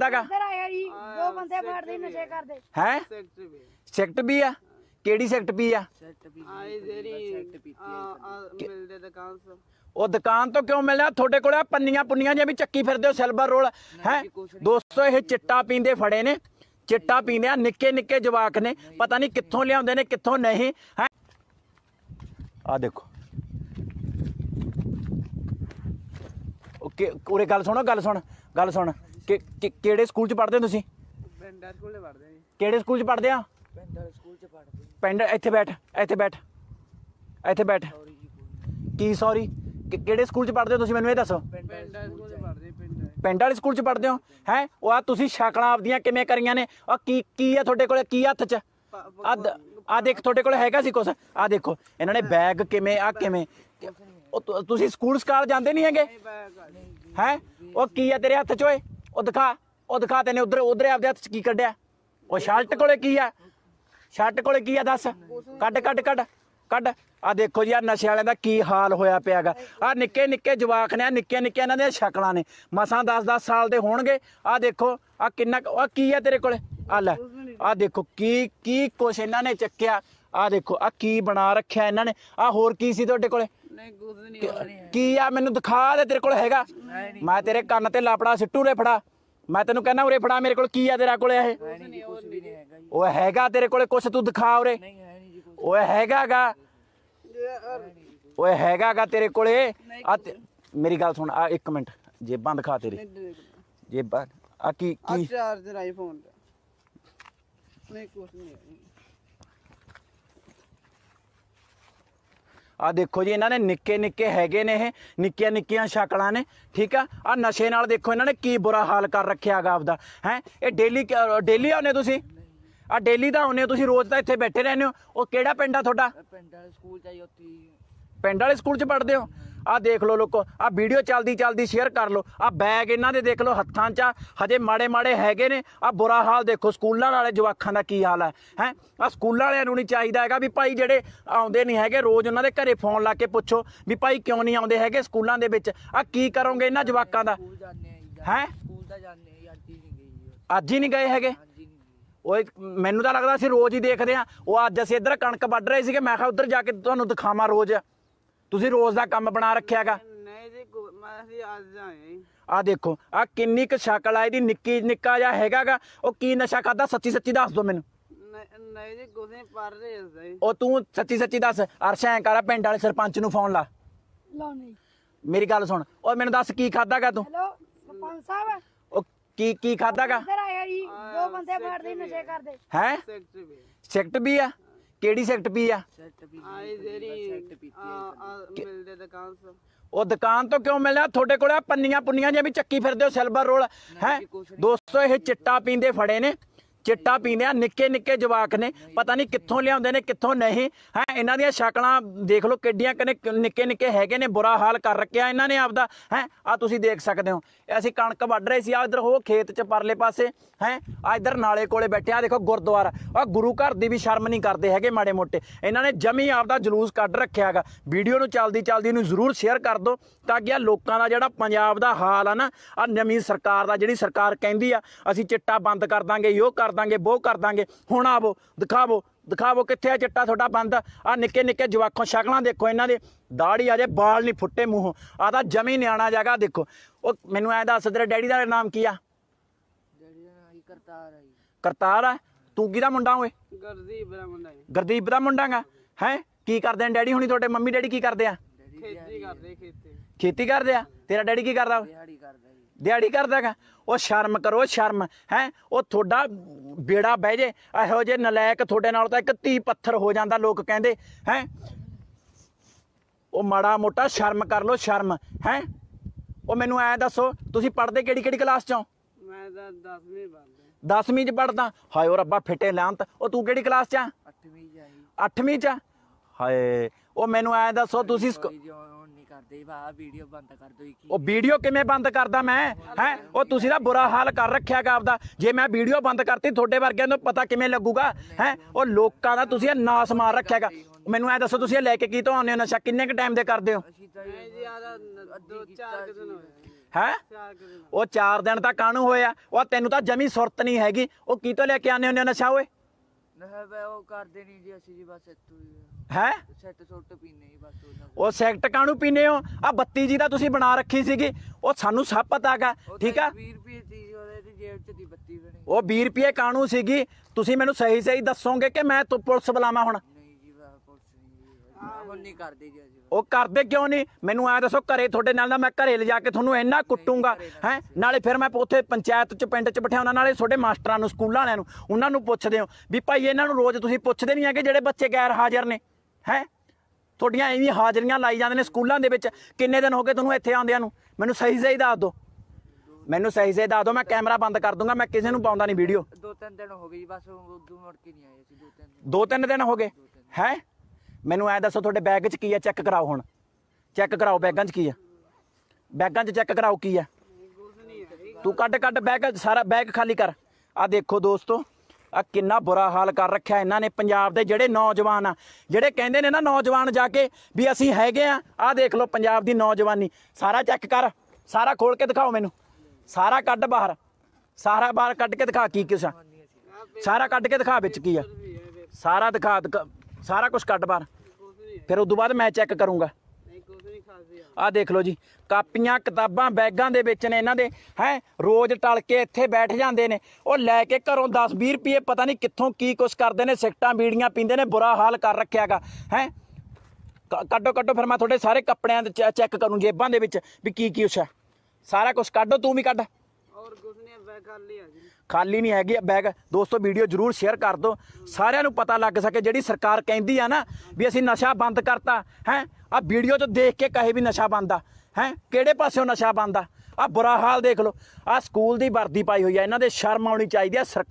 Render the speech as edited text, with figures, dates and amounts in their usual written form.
दुकान तो क्यों मिलना थोड़े को पन्निया पुनिया जी चक्की फिरदे सिल्वर रोल है दोस्तों। यह चिट्टा पींदे फड़े ने, चिट्टा पींदे निक्के निक्के जवाक ने, पता नहीं कित्थों लियाउंदे ने कित्थों नहीं है। आ देखो उरे गल सुन केड़े स्कूल च पढ़दे तुसीं? पिंडा स्कूल च पढ़दे जी। केड़े स्कूल च पढ़दे आ? पिंडा स्कूल च पढ़दे। पिंड इत्थे बैठ की सॉरी केड़े स्कूल च पढ़दे हो तुसीं मैनूं इह दसो? पिंडा स्कूल च पढ़दे। पिंड वाले स्कूल च पढ़दे हो है। ओ आ तुसीं शकलां आपदियां किवें करियां ने? आ की आ तुहाडे कोल? की हत्थ च आ देख तुहाडे कोल हैगा सी कुछ? आ देखो इन्हां ने बैग किवें आ किवें तुसीं स्कूल स्काल जांदे नहीं हैगे है। ओ की आ तेरे हत्थ च ओए? ओ दिखा तेने उधर आपदे हत्थ च की कड्डिया? ओ शर्ट कोले की आ? शर्ट कोले की आ दस? कड आ देखो जी आ नशे वाले दा की हाल होया पिया गा। आ निक्के निक्के जवाक ने, निक्के इन्हां दे शकलां ने, मसां 10-10 साल दे होणगे। आ देखो आ किन्ना आ की आ तेरे कोले? आ ले आ देखो की कुछ इन्हां ने चक्किया। आ देखो आ की बना रखिया इन्हां ने? आ होर की सी तुहाडे कोले? ਕੀ ਆ ਮੈਨੂੰ ਦਿਖਾ ਦੇ ਤੇਰੇ ਕੋਲ ਹੈਗਾ? ਮੈਂ ਤੇਰੇ ਕੰਨ ਤੇ ਲਾਪੜਾ ਸਿੱਟੂ ਰੇ ਫੜਾ, ਮੈਂ ਤੈਨੂੰ ਕਹਿੰਦਾ ਉਰੇ ਫੜਾ ਮੇਰੇ ਕੋਲ ਕੀ ਆ ਤੇਰਾ ਕੋਲ? ਇਹ ਉਹ ਹੈਗਾ ਤੇਰੇ ਕੋਲ ਕੁਛ? ਤੂੰ ਦਿਖਾ ਉਰੇ। ਓਏ ਹੈਗਾਗਾ, ਓਏ ਹੈਗਾਗਾ ਤੇਰੇ ਕੋਲੇ? ਮੇਰੀ ਗੱਲ ਸੁਣ ਆ ਇੱਕ ਮਿੰਟ, ਜੇਬਾਂ ਦਿਖਾ ਤੇਰੀ ਜੇਬਾਂ। ਆ ਕੀ ਚਾਰਜਰ ਆਈਫੋਨ ਦਾ? ਨਹੀਂ ਕੁਛ ਨਹੀਂ। आ देखो जी इन्होंने निक्के निक्के हैगे ने, यह निक्किया निक्किया शकलां ने, ठीक है। आ नशे नाल देखो इन्होंने की बुरा हाल कर रखिया गा आपदा है। ये डेली आने तुसी? आ डेली दा आने तुसी, रोज दा इत्थे बैठे रहने हो। ओ केड़ा पिंड आ तुहाडा? पिंड वाले स्कूल च पढ़दे हो? आ देख लो लोको आ वीडियो चलदी चलदी शेयर कर लो। आ बैग इन्हां दे देख लो हत्थां च हजे माड़े माड़े हैगे ने। आ बुरा हाल देखो स्कूलां वाले जवाखां दा की हाल है। आ स्कूलां वालियां नूं नहीं चाहीदा हैगा भी भाई जेडे आउंदे नहीं हैगे रोज़ उन्हां दे घरे फोन ला के पुछो भी भाई क्यों नहीं आउंदे हैगे स्कूलां दे विच? आ की करोगे इन्हां जवाखां दा है? अज ही नहीं गए हैगे? ओए मैनूं तां लगदा असीं रोज़ ही देखदे आ। ओ अज असीं इधर कणक वढ रहे सीगे, मैं कहा उधर जाके तुहानूं दिखावां रोज़। ਤੁਸੀਂ ਰੋਜ਼ ਦਾ ਕੰਮ ਬਣਾ ਰੱਖਿਆ ਹੈਗਾ? ਨਹੀਂ ਜੀ ਮੈਂ ਅਸੀਂ ਅੱਜ ਆਏ। ਆ ਦੇਖੋ ਆ ਕਿੰਨੀ ਕੁ ਸ਼ਕਲ ਆ ਇਹਦੀ, ਨਿੱਕੀ ਨਿੱਕਾ ਜਿਹਾ ਹੈਗਾਗਾ। ਉਹ ਕੀ ਨਸ਼ਾ ਕਰਦਾ? ਸੱਚੀ ਸੱਚੀ ਦੱਸ ਦੋ ਮੈਨੂੰ। ਨਹੀਂ ਜੀ ਕੁਝ ਨਹੀਂ ਪੜ ਰਹੇ ਅਸੀਂ। ਉਹ ਤੂੰ ਸੱਚੀ ਸੱਚੀ ਦੱਸ। ਅਰਸ਼ਾਂ ਕਰਾ ਪਿੰਡ ਵਾਲੇ ਸਰਪੰਚ ਨੂੰ ਫੋਨ ਲਾ। ਲਾਉਣੀ ਮੇਰੀ ਗੱਲ ਸੁਣ। ਓਏ ਮੈਨੂੰ ਦੱਸ ਕੀ ਖਾਦਾਗਾ ਤੂੰ? ਹੈਲੋ ਸਰਪੰਚ ਸਾਹਿਬ ਉਹ ਕੀ ਖਾਦਾਗਾ? ਇੱਧਰ ਆਇਆ ਜੀ ਦੋ ਬੰਦੇ ਫੜਦੇ ਨਸ਼ੇ ਕਰਦੇ ਹੈ। ਸਿਗਰਟ ਵੀ ਆ? ਕਿਹੜੀ ਸਿਗਰਟ ਪੀ ਆ? ਉਹ ਦੁਕਾਨ ਤੋਂ ਕਿਉਂ ਮਿਲਿਆ ਤੁਹਾਡੇ ਕੋਲ? ਪੰਨੀਆਂ ਪੁੰਨੀਆਂ ਜਿਵੇਂ ਚੱਕੀ ਫਿਰਦੇ ਹੋ ਸਿਲਵਰ ਰੋਲ ਹੈ ਦੋਸਤੋ। ਇਹ ਚਿੱਟਾ ਪੀਂਦੇ ਫੜੇ ਨੇ, ਚਿੱਟਾ ਪੀਂਦੇ ਨਿੱਕੇ ਨਿੱਕੇ ਜਵਾਕ ਨੇ, ਪਤਾ ਨਹੀਂ ਕਿੱਥੋਂ ਲਿਆਉਂਦੇ ਨੇ ਕਿੱਥੋਂ ਨਹੀਂ ਹੈ। ਇਹਨਾਂ ਦੀਆਂ ਸ਼ਕਲਾਂ ਦੇਖ ਲਓ ਕਿੱਡੀਆਂ ਨਿੱਕੇ ਨਿੱਕੇ ਹੈਗੇ ਨੇ, ਬੁਰਾ ਹਾਲ ਕਰ ਰੱਖਿਆ ਇਹਨਾਂ ਨੇ ਆਪਦਾ ਹੈ। ਆ ਤੁਸੀਂ ਦੇਖ ਸਕਦੇ ਹੋ ਅਸੀਂ ਕਣਕ ਵੱਢ ਰਹੇ ਸੀ। ਆ ਇੱਧਰ ਉਹ ਖੇਤ 'ਚ ਪਰਲੇ ਪਾਸੇ ਹੈ। ਆ ਇੱਧਰ ਨਾਲੇ ਕੋਲੇ ਬੈਠੇ ਆ ਦੇਖੋ ਗੁਰਦੁਆਰਾ। ਆ ਗੁਰੂ ਘਰ ਦੀ ਵੀ ਸ਼ਰਮ ਨਹੀਂ ਕਰਦੇ ਹੈਗੇ ਮਾੜੇ ਮੋਟੇ। ਇਹਨਾਂ ਨੇ ਜਮੀ ਆਪਦਾ ਜਲੂਸ ਕੱਢ ਰੱਖਿਆ ਹੈਗਾ। ਵੀਡੀਓ ਨੂੰ ਚਲਦੀ ਨੂੰ ਜ਼ਰੂਰ ਸ਼ੇਅਰ ਕਰ ਦਿਓ ਤਾਂ ਕਿ ਆ ਲੋਕਾਂ ਦਾ ਜਿਹੜਾ ਪੰਜਾਬ ਦਾ ਹਾਲ ਆ ਨਾ, ਆ ਨਵੀਂ ਸਰਕਾਰ ਦਾ ਜਿਹੜੀ ਸਰਕਾਰ ਕਹਿੰਦੀ ਆ ਅਸੀਂ ਚਿੱਟਾ ਬੰਦ ਕਰ ਦਾਂਗੇ, ਯੋ ਕਰ ਦਾਂਗੇ, ਬੋ ਕਰ ਦਾਂਗੇ। ਹੁਣ ਆਵੋ ਦਿਖਾਵੋ ਕਿੱਥੇ ਆ ਚਿੱਟਾ ਤੁਹਾਡਾ ਬੰਦ? ਆ ਨਿੱਕੇ ਨਿੱਕੇ ਜਵਾਖੋਂ ਸ਼ਕਲਾਂ ਦੇਖੋ ਇਹਨਾਂ ਦੇ, ਦਾੜੀ ਆ ਜੇ ਬਾਲ ਨਹੀਂ ਫੁੱਟੇ ਮੂੰਹੋਂ। ਆ ਤਾਂ ਜਮੀ ਨਿਆਣਾ ਜਗਾ ਦੇਖੋ। ਉਹ ਮੈਨੂੰ ਐਂ ਦੱਸ ਤੇਰੇ ਡੈਡੀ ਦਾ ਨਾਮ ਕੀ ਆ? ਡੈਡੀ ਦਾ ਨਾਮ ਕਰਤਾਰ ਆ ਜੀ। ਕਰਤਾਰ ਆ? ਤੂੰ ਕਿਹਦਾ ਮੁੰਡਾ ਓਏ? ਗਰਦੀਪ ਦਾ ਮੁੰਡਾ। ਗਰਦੀਪ ਦਾ ਮੁੰਡਾਗਾ ਹੈ। ਕੀ ਕਰਦੇ ਨੇ ਡੈਡੀ ਹੁਣੀ ਤੁਹਾਡੇ? ਮੰਮੀ ਡੈਡੀ ਕੀ ਕਰਦੇ ਆ? ਖੇਤੀ ਕਰਦੇ ਆ। ਤੇਰਾ ਡੈਡੀ ਕੀ ਕਰਦਾ? ਦਿਹਾੜੀ ਕਰਦਾਗਾ। ਉਹ ਸ਼ਰਮ ਕਰੋ ਸ਼ਰਮ ਹੈ। ਉਹ ਤੁਹਾਡਾ ਬੇੜਾ ਬਹਿ ਜੇ ਇਹੋ ਜਿਹੇ ਨਲਾਇਕ ਤੁਹਾਡੇ ਨਾਲ ਤਾਂ ਇੱਕ ਧੀ ਪੱਥਰ ਹੋ ਜਾਂਦਾ ਲੋਕ ਕਹਿੰਦੇ ਹੈ। ਉਹ ਮਾੜਾ ਮੋਟਾ ਸ਼ਰਮ ਕਰ ਲੋ ਸ਼ਰਮ ਹੈ। ਉਹ ਮੈਨੂੰ ਐ ਦੱਸੋ ਤੁਸੀਂ ਪੜ੍ਹਦੇ ਕਿਹੜੀ ਕਲਾਸ ਚੋਂ? ਮੈਂ ਤਾਂ 10ਵੀਂ ਪੜ੍ਹਦਾ। 10ਵੀਂ ਚ ਪੜ੍ਹਦਾ? ਹਾਏ ਉਹ ਰੱਬਾ ਫਿੱਟੇ ਲਾਂਤ। ਉਹ ਤੂੰ ਕਿਹੜੀ ਕਲਾਸ ਚ? 8ਵੀਂ ਚ ਆ। 8ਵੀਂ ਚ? ਹਾਏ ਉਹ ਮੈਨੂੰ ਐ ਦੱਸੋ ਤੁਸੀਂ ਉਹ ਵੀਡੀਓ ਕਿਵੇਂ ਬੰਦ ਕਰਦਾ ਮੈਂ ਹੈ? ਉਹ ਤੁਸੀਂ ਦਾ ਬੁਰਾ ਹਾਲ ਕਰ ਰੱਖਿਆ ਗਾ ਆਪਦਾ। ਜੇ ਮੈਂ ਵੀਡੀਓ ਬੰਦ ਕਰਤੀ ਤੁਹਾਡੇ ਵਰਗਿਆਂ ਨੂੰ ਪਤਾ ਕਿਵੇਂ ਲੱਗੂਗਾ ਹੈ। ਉਹ ਲੋਕਾਂ ਦਾ ਤੁਸੀਂ ਨਾਸ ਮਾਰ ਰੱਖਿਆ ਗਾ। ਮੈਨੂੰ ਐ ਦੱਸੋ ਤੁਸੀਂ ਲੈ ਕੇ ਕੀ ਤੋਂ ਆਉਂਦੇ ਹੋ? ਨਸ਼ਾ ਕਿੰਨੇ ਕ ਟਾਈਮ ਦੇ ਕਰਦੇ ਹੋ? है वह 4 दिन तक कानू होया वह तेनू तो जमी सुरत नहीं हैगी। वह की तो लेके आने होने नशा होए है सिगट कानू पीने हो आ बत्ती जी का बना रखी सी सानू सब पता गा ठीक है। 20 रुपये कानू सी मैनू सही सही दसोगे कि मैं पुलिस बुलावा हुण ਉਹ ਕਰਦੇ ਕਿਉਂ ਨਹੀਂ ਮੈਨੂੰ ਐ ਦੱਸੋ ਘਰੇ ਤੁਹਾਡੇ ਨਾਲ ਨਾ ਮੈਂ ਘਰੇ ਲਿਜਾ ਕੇ ਤੁਹਾਨੂੰ ਇੰਨਾ ਕੁੱਟੂੰਗਾ ਹੈ ਨਾਲੇ ਫਿਰ ਮੈਂ ਉੱਥੇ ਪੰਚਾਇਤ ਚ ਪਿੰਡ ਚ ਬਿਠਾਉਣਾ ਨਾਲੇ ਤੁਹਾਡੇ ਮਾਸਟਰਾਂ ਨੂੰ ਸਕੂਲਾਂ ਵਾਲਿਆਂ ਨੂੰ ਉਹਨਾਂ ਨੂੰ ਪੁੱਛਦੇ ਹੋ ਵੀ ਭਾਈ ਇਹਨਾਂ ਨੂੰ ਰੋਜ਼ ਤੁਸੀਂ ਪੁੱਛਦੇ ਨਹੀਂ ਆ ਕਿ ਜਿਹੜੇ ਬੱਚੇ ਗੈਰ ਹਾਜ਼ਰ ਨੇ ਹੈ ਤੁਹਾਡੀਆਂ ਐਵੇਂ ਹਾਜ਼ਰੀਆਂ ਲਾਈ ਜਾਂਦੇ ਨੇ ਸਕੂਲਾਂ ਦੇ ਵਿੱਚ। ਕਿੰਨੇ ਦਿਨ ਹੋ ਗਏ ਤੁਹਾਨੂੰ ਇੱਥੇ ਆਉਂਦਿਆਂ ਨੂੰ ਮੈਨੂੰ ਸਹੀ ਸਹੀ ਦੱਸ ਦਿਓ मैं कैमरा बंद कर दूंगा मैं किसी को पाउंदा नहीं वीडियो। 2-3 दिन हो गए बस उधर मुड़ के नहीं आए ਅਸੀਂ 2-3 दिन हो गए है। ਮੈਨੂੰ ਐ ਦੱਸੋ ਤੁਹਾਡੇ ਬੈਗ 'ਚ ਕੀ ਆ ਚੈੱਕ ਕਰਾਓ ਹੁਣ ਚੈੱਕ ਕਰਾਓ ਬੈਗਾਂ 'ਚ ਕੀ ਆ ਬੈਗਾਂ 'ਚ ਚੈੱਕ ਕਰਾਓ ਕੀ ਆ ਤੂੰ ਕੱਢ ਬੈਗ ਸਾਰਾ ਬੈਗ ਖਾਲੀ ਕਰ। ਆ ਦੇਖੋ ਦੋਸਤੋ ਆ ਕਿੰਨਾ ਬੁਰਾ ਹਾਲ ਕਰ ਰੱਖਿਆ ਇਹਨਾਂ ਨੇ ਪੰਜਾਬ ਦੇ ਜਿਹੜੇ ਨੌਜਵਾਨ ਆ ਜਿਹੜੇ ਕਹਿੰਦੇ ਨੇ ਨਾ ਨੌਜਵਾਨ ਜਾ ਕੇ ਵੀ ਅਸੀਂ ਹੈਗੇ ਆ। ਆ ਦੇਖ ਲਓ ਪੰਜਾਬ ਦੀ ਨੌਜਵਾਨੀ ਸਾਰਾ ਚੈੱਕ ਕਰ ਸਾਰਾ ਖੋਲ ਕੇ ਦਿਖਾਓ ਮੈਨੂੰ ਸਾਰਾ ਕੱਢ ਬਾਹਰ ਸਾਰਾ ਬਾਹਰ ਕੱਢ ਕੇ ਦਿਖਾ ਕੀ ਕਿਸ ਆ ਸਾਰਾ ਕੱਢ ਕੇ ਦਿਖਾ ਵਿੱਚ ਕੀ ਆ ਸਾਰਾ ਦਿਖਾ सारा कुछ ਕੱਢ ਬਾਹਰ फिर उस बाद मैं चैक करूँगा। आ देख लो जी कापियां किताबां बैगां दे विच ने इन्हां दे हैं रोज़ टल के इत्थे बैठ जाते हैं और लैके घरों 10-20 रुपये पता नहीं कित्थों की कुछ करते हैं सिगटां बीड़ियां पींदे ने बुरा हाल कर रखिया गा है। काढो काढो फिर मैं थोड़े सारे कपड़ियां चैक करूँ जेबां दे विच भी की कुछ है सारा कुछ काढो तू भी काढ खाली नहीं हैगी बैग। दोस्तों वीडियो जरूर शेयर कर दो सारिਆਂ ਨੂੰ पता लग सके ਜਿਹੜੀ सरकार ਕਹਿੰਦੀ ਆ ना भी ਅਸੀਂ नशा बंद करता है। आ वीडियो जो देख के कहे भी नशा बंद आ है ਕਿਹੜੇ ਪਾਸਿਓं नशा बंद आ बुरा हाल देख लो आ स्कूल की वर्दी पाई हुई है इन्हों ਦੇ शर्म आनी चाहिए।